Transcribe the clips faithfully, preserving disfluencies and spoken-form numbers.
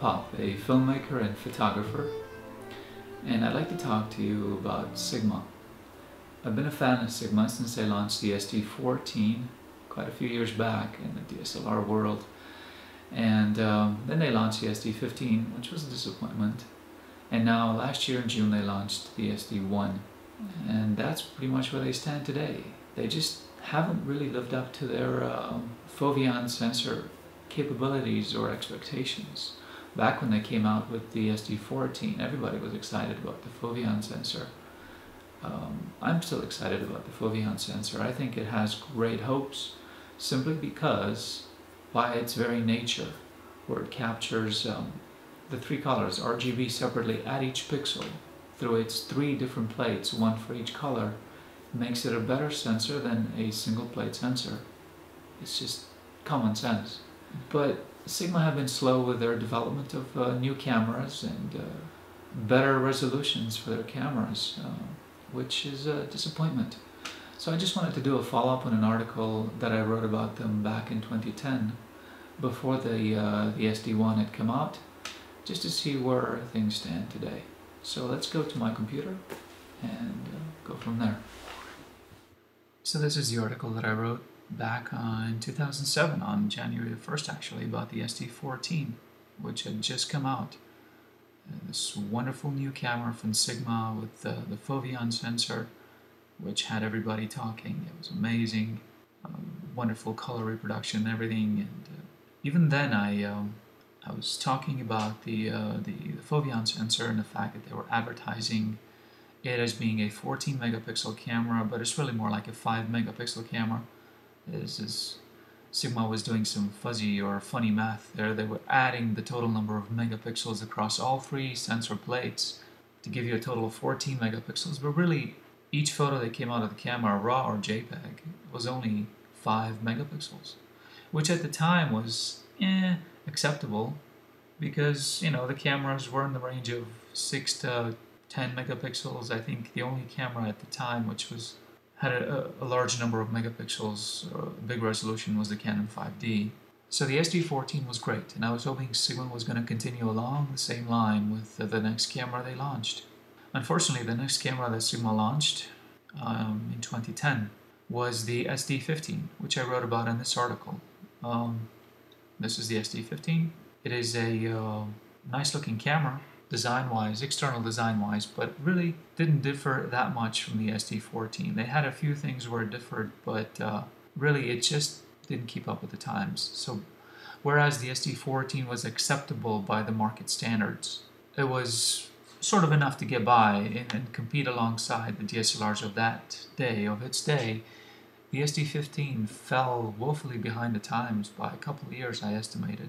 Pop, a filmmaker and photographer, and I'd like to talk to you about Sigma. I've been a fan of Sigma since I launched the S D fourteen quite a few years back in the D S L R world, and um, then they launched the S D fifteen, which was a disappointment, and now last year in June they launched the S D one, and that's pretty much where they stand today. They just haven't really lived up to their um, Foveon sensor capabilities or expectations. Back when they came out with the S D fourteen, everybody was excited about the Foveon sensor. Um, I'm still excited about the Foveon sensor. I think it has great hopes, simply because by its very nature, where it captures um, the three colors, R G B separately at each pixel, through its three different plates, one for each color, makes it a better sensor than a single plate sensor. It's just common sense. But Sigma have been slow with their development of uh, new cameras and uh, better resolutions for their cameras, uh, which is a disappointment. So I just wanted to do a follow-up on an article that I wrote about them back in twenty ten, before the, uh, the S D one had come out, just to see where things stand today. So let's go to my computer and uh, go from there. So this is the article that I wrote back uh, in two thousand seven, on January the first actually, about the S D fourteen, which had just come out. And this wonderful new camera from Sigma with uh, the Foveon sensor, which had everybody talking. It was amazing, um, wonderful color reproduction and everything. And uh, even then I, um, I was talking about the, uh, the, the Foveon sensor and the fact that they were advertising it as being a fourteen megapixel camera, but it's really more like a five megapixel camera. This is, Sigma was doing some fuzzy or funny math there. They were adding the total number of megapixels across all three sensor plates to give you a total of fourteen megapixels, but really each photo that came out of the camera, RAW or JPEG, was only five megapixels, which at the time was eh, acceptable, because you know the cameras were in the range of six to ten megapixels. I think the only camera at the time which was had a, a large number of megapixels, or a big resolution, was the Canon five D. So the S D fourteen was great, and I was hoping Sigma was going to continue along the same line with the, the next camera they launched. Unfortunately, the next camera that Sigma launched um, in twenty ten was the S D fifteen, which I wrote about in this article. Um, this is the S D fifteen. It is a uh, nice-looking camera, design-wise, external design-wise, but really didn't differ that much from the S D fourteen. They had a few things where it differed, but uh, really it just didn't keep up with the times. So whereas the S D fourteen was acceptable by the market standards, it was sort of enough to get by and, and compete alongside the D S L Rs of that day, of its day. The S D fifteen fell woefully behind the times by a couple of years, I estimated.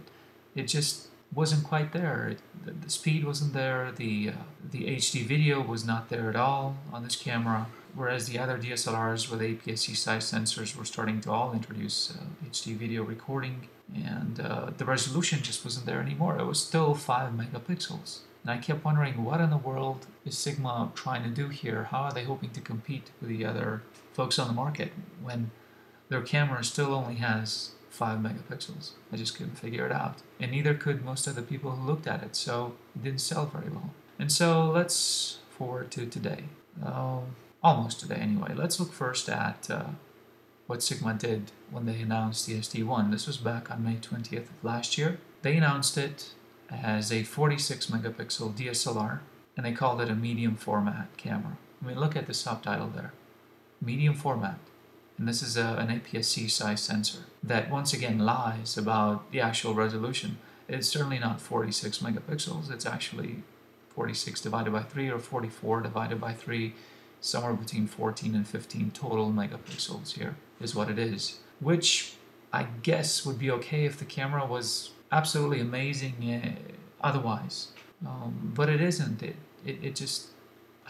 It just wasn't quite there. It, the, the speed wasn't there, the, uh, the H D video was not there at all on this camera, whereas the other D S L Rs with A P S C size sensors were starting to all introduce uh, H D video recording, and uh, the resolution just wasn't there anymore. It was still five megapixels. And I kept wondering, what in the world is Sigma trying to do here? How are they hoping to compete with the other folks on the market when their camera still only has five megapixels. I just couldn't figure it out. And neither could most of the people who looked at it, so it didn't sell very well. And so let's forward to today. Um, almost today anyway. Let's look first at uh, what Sigma did when they announced the S D one. This was back on May twentieth of last year. They announced it as a forty-six megapixel D S L R, and they called it a medium format camera. I mean, look at the subtitle there. Medium format. And this is a, an A P S C size sensor that once again lies about the actual resolution. It's certainly not forty-six megapixels, it's actually forty-six divided by three or forty-four divided by three, somewhere between fourteen and fifteen total megapixels here is what it is. Which I guess would be okay if the camera was absolutely amazing otherwise, um, but it isn't. It, it, it just...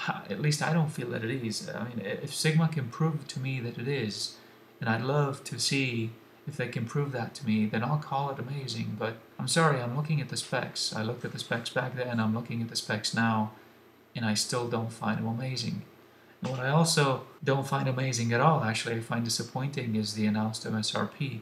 At least I don't feel that it is. I mean, if Sigma can prove to me that it is, and I'd love to see if they can prove that to me, then I'll call it amazing. But I'm sorry, I'm looking at the specs. I looked at the specs back then, I'm looking at the specs now, and I still don't find them amazing. And what I also don't find amazing at all, actually, I find disappointing, is the announced M S R P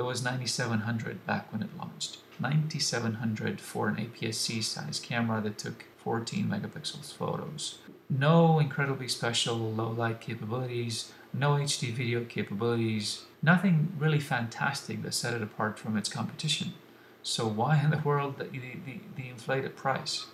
It was ninety-seven hundred back when it launched. ninety-seven hundred for an A P S C size camera that took fourteen megapixels photos. No incredibly special low light capabilities, no H D video capabilities, nothing really fantastic that set it apart from its competition. So why in the world the, the, the inflated price?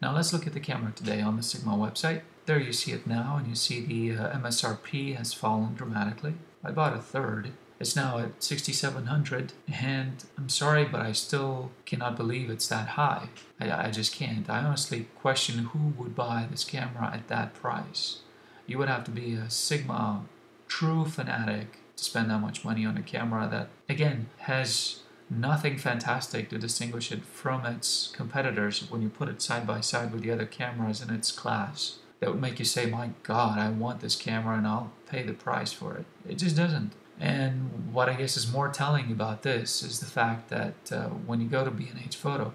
Now let's look at the camera today on the Sigma website. There you see it now, and you see the uh, M S R P has fallen dramatically by about a third. It's now at sixty-seven hundred, and I'm sorry, but I still cannot believe it's that high. I, I just can't. I honestly question who would buy this camera at that price. You would have to be a Sigma true fanatic to spend that much money on a camera that, again, has nothing fantastic to distinguish it from its competitors when you put it side by side with the other cameras in its class. That would make you say, my God, I want this camera and I'll pay the price for it. It just doesn't. And what I guess is more telling about this is the fact that uh, when you go to B and H Photo,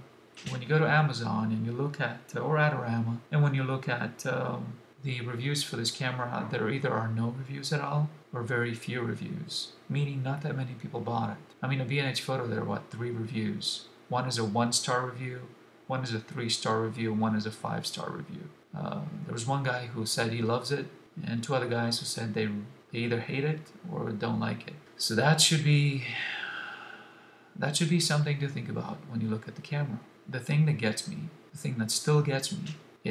when you go to Amazon and you look at, or Adorama, and when you look at um, the reviews for this camera, there either are no reviews at all or very few reviews, meaning not that many people bought it. I mean, a B and H Photo, there are, what, three reviews. One is a one-star review, one is a three-star review, one is a five-star review. Uh, there was one guy who said he loves it, and two other guys who said they They either hate it or don't like it. So that should be that should be something to think about when you look at the camera. The thing that gets me, the thing that still gets me,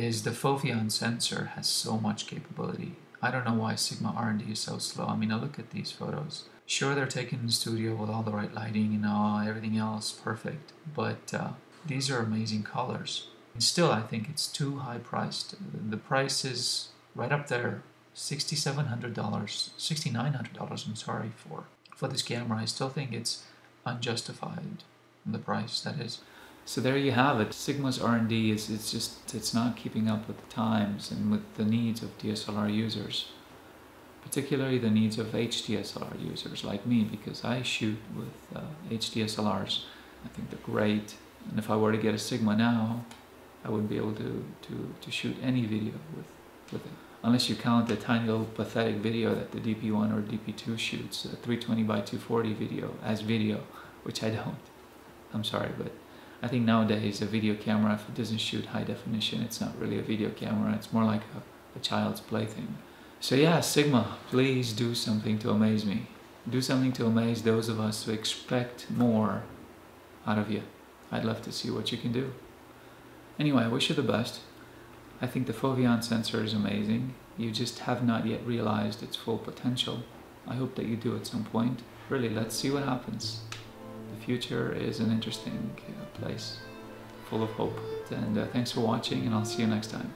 is the Foveon sensor has so much capability. I don't know why Sigma R and D is so slow. I mean, I look at these photos. Sure, they're taken in the studio with all the right lighting and all, everything else perfect, but uh, these are amazing colors. And still, I think it's too high priced. The price is right up there. sixty-seven hundred dollars, sixty-nine hundred dollars, I'm sorry, for, for this camera. I still think it's unjustified, the price, that is. So there you have it. Sigma's R and D is it's just, it's not keeping up with the times and with the needs of D S L R users, particularly the needs of H D S L R users like me, because I shoot with uh, H D S L Rs. I think they're great. And if I were to get a Sigma now, I wouldn't be able to, to, to shoot any video with, with it. Unless you count the tiny little pathetic video that the D P one or D P two shoots, a three twenty by two forty video as video, which I don't. I'm sorry, but I think nowadays a video camera, if it doesn't shoot high definition, it's not really a video camera, it's more like a, a child's plaything. So yeah, Sigma, please do something to amaze me. Do something to amaze those of us who expect more out of you. I'd love to see what you can do. Anyway, I wish you the best. I think the Foveon sensor is amazing. You just have not yet realized its full potential. I hope that you do at some point. Really, let's see what happens. The future is an interesting place, full of hope. And uh, thanks for watching, and I'll see you next time.